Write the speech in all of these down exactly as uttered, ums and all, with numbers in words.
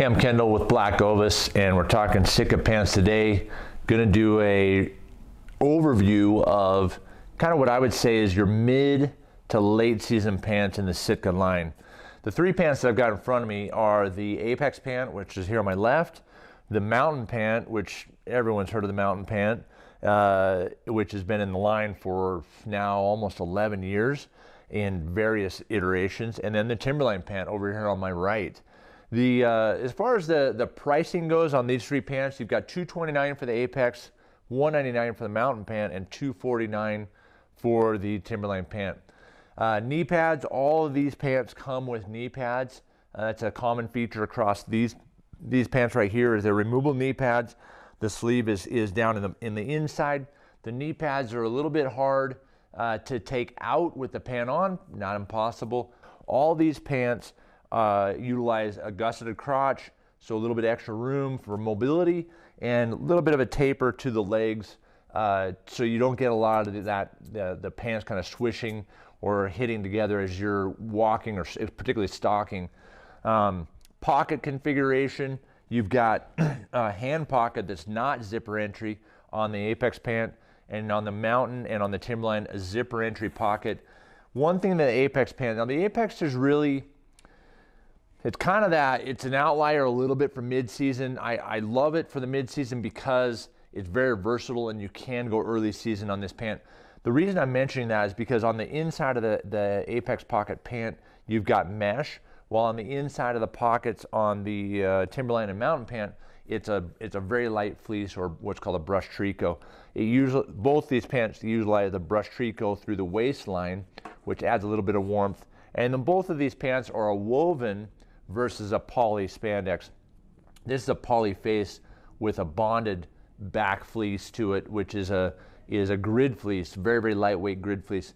Ham Kendall with Black Ovis, and we're talking Sitka pants today. Gonna do a overview of kind of what I would say is your mid to late season pants in the Sitka line. The three pants that I've got in front of me are the Apex Pant, which is here on my left, the Mountain Pant, which everyone's heard of the Mountain Pant, uh, which has been in the line for now almost eleven years in various iterations, and then the Timberline Pant over here on my right. The, uh, as far as the, the pricing goes on these three pants, you've got two twenty-nine for the Apex, one ninety-nine for the Mountain Pant, and two forty-nine for the Timberline Pant. Uh, knee pads, all of these pants come with knee pads. Uh, that's a common feature across these these pants right here is they're removable knee pads. The sleeve is, is down in the, in the inside. The knee pads are a little bit hard uh, to take out with the pant on, not impossible. All these pants Uh, utilize a gusseted crotch, so a little bit extra room for mobility and a little bit of a taper to the legs, uh, so you don't get a lot of that the, the pants kind of swishing or hitting together as you're walking or particularly stalking. Um, pocket configuration, you've got a hand pocket that's not zipper entry on the Apex Pant, and on the Mountain and on the Timberline a zipper entry pocket. One thing that the Apex Pant, now the Apex is really It's kind of that, it's an outlier a little bit for mid-season. I, I love it for the mid-season because it's very versatile and you can go early season on this pant. The reason I'm mentioning that is because on the inside of the, the Apex Pocket Pant, you've got mesh, while on the inside of the pockets on the uh, Timberline and Mountain Pant, it's a, it's a very light fleece or what's called a brush tricot. It usually, both these pants utilize the brush tricot through the waistline, which adds a little bit of warmth. And then both of these pants are a woven versus a poly spandex. This is a poly face with a bonded back fleece to it, which is a is a grid fleece, very very lightweight grid fleece.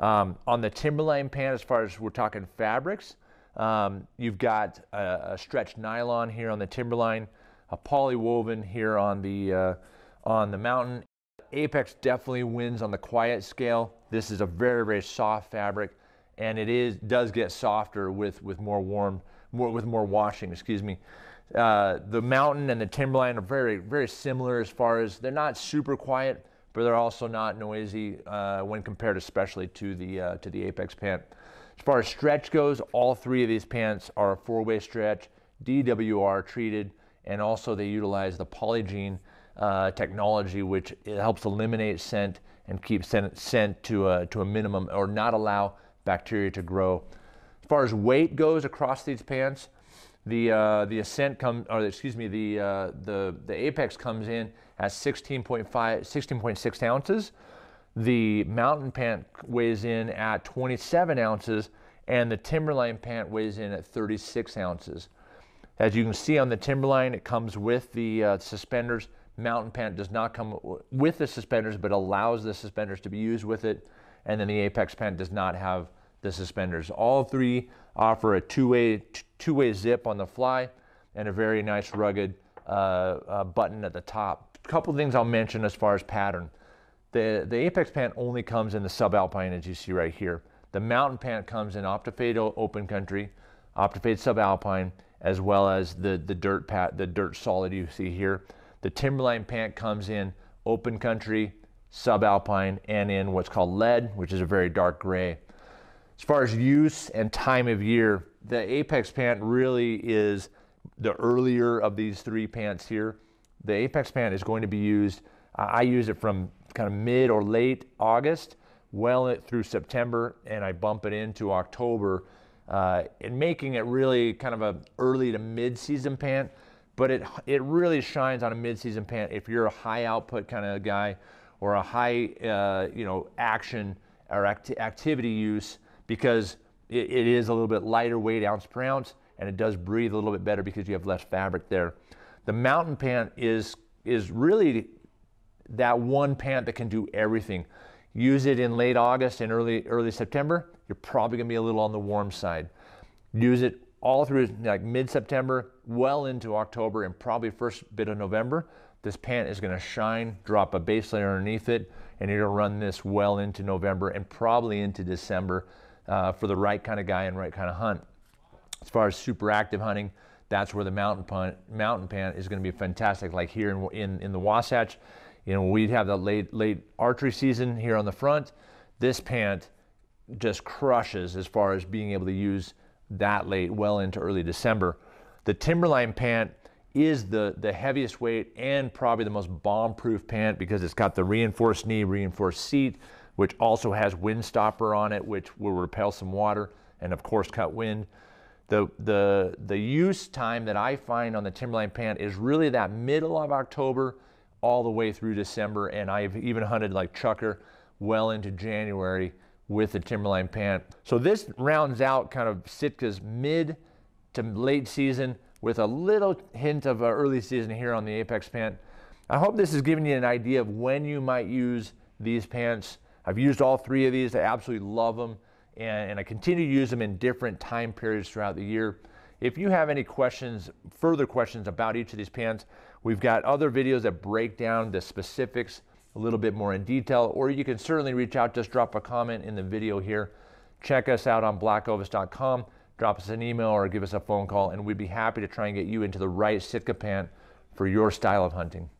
Um, on the Timberline Pant, as far as we're talking fabrics, um, you've got a, a stretched nylon here on the Timberline, a poly woven here on the uh, on the Mountain. Apex definitely wins on the quiet scale. This is a very very soft fabric, and it is does get softer with with more warm. More, with more washing, excuse me. Uh, the Mountain and the Timberline are very, very similar as far as they're not super quiet, but they're also not noisy uh, when compared, especially to the uh, to the Apex Pant. As far as stretch goes, all three of these pants are a four-way stretch, D W R treated, and also they utilize the Polygene uh, technology, which it helps eliminate scent and keep scent, scent to a to a minimum, or not allow bacteria to grow. As far as weight goes across these pants, the uh, the Ascent comes, or excuse me, the uh, the the Apex comes in at sixteen point five, sixteen point six ounces. The Mountain Pant weighs in at twenty-seven ounces, and the Timberline Pant weighs in at thirty-six ounces. As you can see on the Timberline, it comes with the uh, suspenders. Mountain Pant does not come with the suspenders, but allows the suspenders to be used with it. And then the Apex Pant does not have the suspenders. All three offer a two-way two-way zip on the fly and a very nice rugged uh, uh, button at the top. A couple things I'll mention as far as pattern. The, the Apex Pant only comes in the Subalpine, as you see right here. The Mountain Pant comes in Optifade Open Country, Optifade Subalpine, as well as the, the, dirt pat, the dirt solid you see here. The Timberline Pant comes in Open Country, Subalpine, and in what's called lead, which is a very dark gray. As far as use and time of year, the Apex Pant really is the earlier of these three pants here. The Apex Pant is going to be used, uh, I use it from kind of mid or late August, well through September, and I bump it into October, uh, and making it really kind of a early to mid-season pant, but it, it really shines on a mid-season pant if you're a high output kind of guy or a high uh, you know, action or acti activity use, because it, it is a little bit lighter weight ounce per ounce, and it does breathe a little bit better because you have less fabric there. The Mountain Pant is, is really that one pant that can do everything. Use it in late August and early, early September, you're probably gonna be a little on the warm side. Use it all through like mid-September, well into October, and probably first bit of November. This pant is gonna shine, drop a base layer underneath it, and you're gonna run this well into November and probably into December. Uh, for the right kind of guy and right kind of hunt. As far as super active hunting, that's where the mountain pant, mountain pant is going to be fantastic. Like here in, in, in the Wasatch, you know, we'd have the late, late archery season here on the front. This pant just crushes as far as being able to use that late, well into early December. The Timberline pant is the, the heaviest weight and probably the most bomb-proof pant because it's got the reinforced knee, reinforced seat, which also has wind stopper on it, which will repel some water and of course cut wind. The, the, the use time that I find on the Timberline pant is really that middle of October all the way through December, and I've even hunted like chukar well into January with the Timberline pant. So this rounds out kind of Sitka's mid to late season with a little hint of early season here on the Apex pant. I hope this is giving you an idea of when you might use these pants. I've used all three of these. I absolutely love them, and, and I continue to use them in different time periods throughout the year. If you have any questions, further questions about each of these pants, we've got other videos that break down the specifics a little bit more in detail, or you can certainly reach out, just drop a comment in the video here. Check us out on black ovis dot com, drop us an email or give us a phone call, and we'd be happy to try and get you into the right Sitka pant for your style of hunting.